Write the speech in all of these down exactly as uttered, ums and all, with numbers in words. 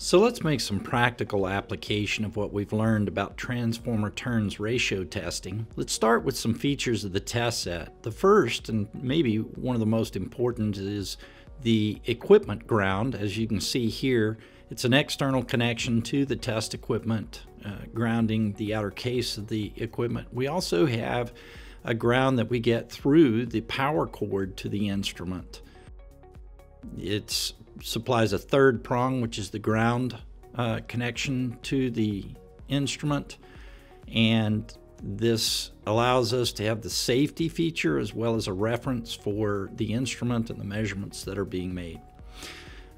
So let's make some practical application of what we've learned about transformer turns ratio testing. Let's start with some features of the test set. The first, and maybe one of the most important, is the equipment ground. As you can see here, it's an external connection to the test equipment, uh, grounding the outer case of the equipment. We also have a ground that we get through the power cord to the instrument. It's supplies a third prong, which is the ground uh, connection to the instrument, and this allows us to have the safety feature as well as a reference for the instrument and the measurements that are being made.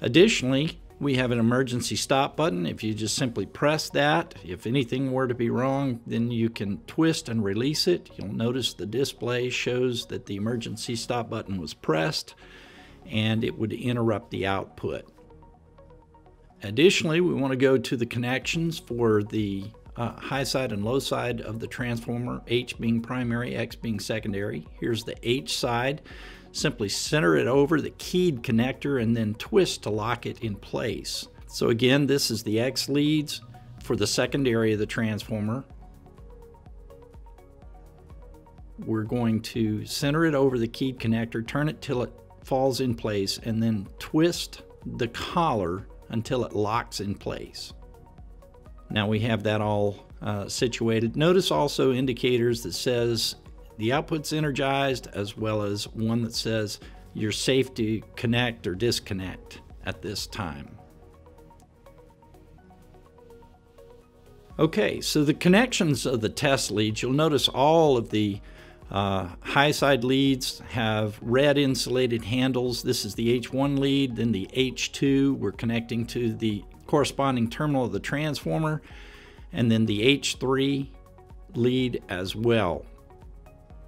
Additionally, we have an emergency stop button. If you just simply press that, if anything were to be wrong, then you can twist and release it. You'll notice the display shows that the emergency stop button was pressed, and it would interrupt the output. Additionally, we want to go to the connections for the uh, high side and low side of the transformer, H being primary, X being secondary. Here's the H side. Simply center it over the keyed connector and then twist to lock it in place. So again, this is the X leads for the secondary of the transformer. We're going to center it over the keyed connector, turn it till it falls in place, and then twist the collar until it locks in place. Now we have that all uh, situated. Notice also indicators that says the output's energized, as well as one that says you're safe to connect or disconnect at this time. Okay, so the connections of the test leads, you'll notice all of the Uh, high side leads have red insulated handles. This is the H one lead, then the H two, we're connecting to the corresponding terminal of the transformer, and then the H three lead as well.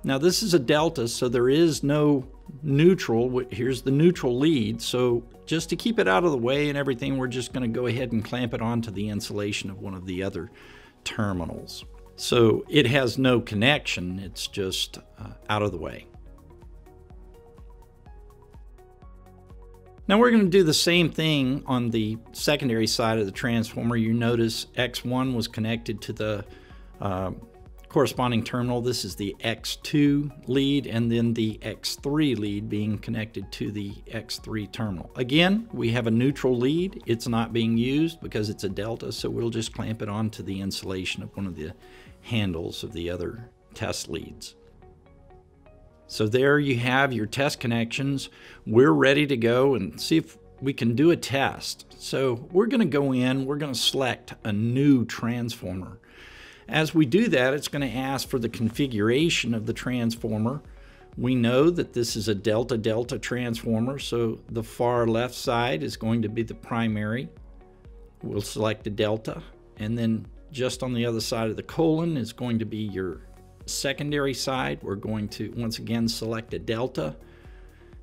Now this is a delta, so there is no neutral. Here's the neutral lead, so just to keep it out of the way and everything, we're just going to go ahead and clamp it onto the insulation of one of the other terminals. So it has no connection, it's just uh, out of the way. Now we're going to do the same thing on the secondary side of the transformer. You notice X one was connected to the uh, corresponding terminal. This is the X two lead, and then the X three lead being connected to the X three terminal. Again, we have a neutral lead. It's not being used because it's a delta, so we'll just clamp it onto the insulation of one of the handles of the other test leads. So there you have your test connections. We're ready to go and see if we can do a test. So we're going to go in, we're going to select a new transformer. As we do that, it's going to ask for the configuration of the transformer. We know that this is a delta-delta transformer, so the far left side is going to be the primary. We'll select a delta, and then just on the other side of the colon is going to be your secondary side. We're going to, once again, select a delta,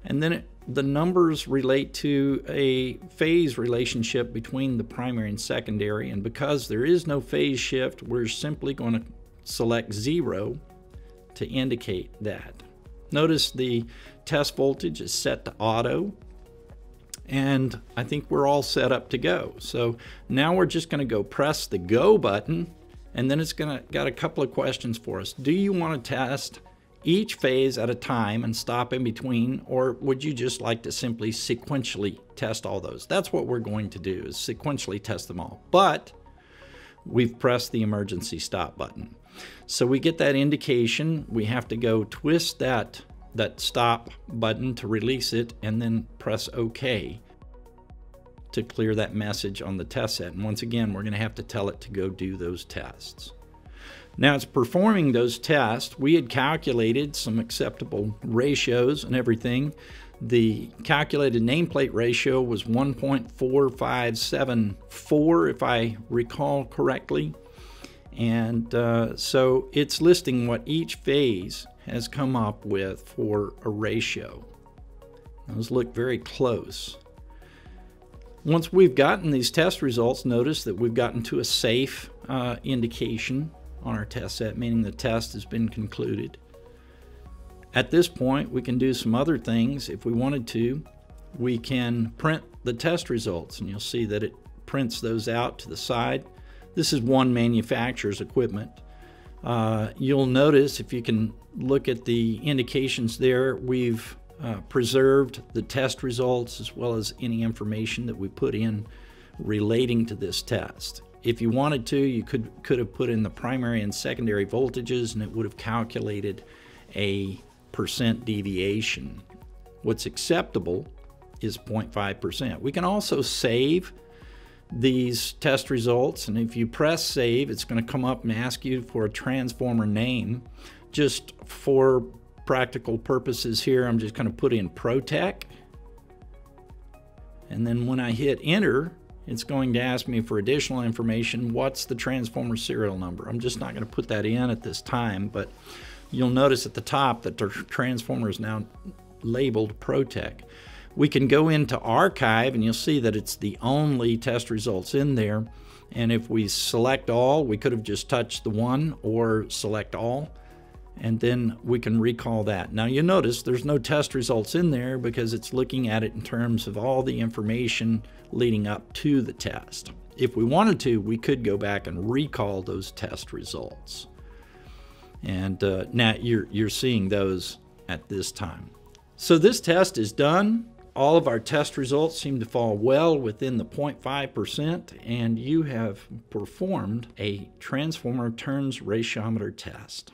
and then it, the numbers relate to a phase relationship between the primary and secondary, and because there is no phase shift, we're simply going to select zero to indicate that. Notice the test voltage is set to auto, and I think we're all set up to go. So now we're just going to go press the go button, and then it's going to got a couple of questions for us. Do you want to test each phase at a time and stop in between, or would you just like to simply sequentially test all those? That's what we're going to do, is sequentially test them all, but we've pressed the emergency stop button. So we get that indication, we have to go twist that, that stop button to release it, and then press OK to clear that message on the test set. And once again, we're going to have to tell it to go do those tests. Now it's performing those tests. We had calculated some acceptable ratios and everything. The calculated nameplate ratio was one point four five seven four, if I recall correctly. And uh, so it's listing what each phase has come up with for a ratio. Those look very close. Once we've gotten these test results, notice that we've gotten to a safe uh, indication on our test set, meaning the test has been concluded. At this point, we can do some other things if we wanted to. We can print the test results, and you'll see that it prints those out to the side. This is one manufacturer's equipment. Uh, you'll notice, if you can look at the indications there, we've uh, preserved the test results as well as any information that we put in relating to this test. If you wanted to, you could, could have put in the primary and secondary voltages, and it would have calculated a percent deviation. What's acceptable is zero point five percent. We can also save these test results, and if you press save, it's going to come up and ask you for a transformer name. Just for practical purposes here, I'm just going to put in ProTech, and then when I hit enter, it's going to ask me for additional information. What's the transformer serial number? I'm just not going to put that in at this time, but you'll notice at the top that the transformer is now labeled ProTech. We can go into archive, and you'll see that it's the only test results in there. And if we select all, we could have just touched the one, or select all, and then we can recall that. Now you notice there's no test results in there because it's looking at it in terms of all the information leading up to the test. If we wanted to, we could go back and recall those test results. And uh, now you're, you're seeing those at this time. So this test is done. All of our test results seem to fall well within the zero point five percent, and you have performed a transformer turns ratiometer test.